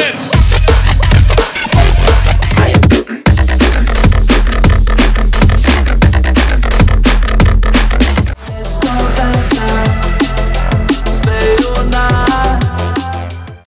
minutes.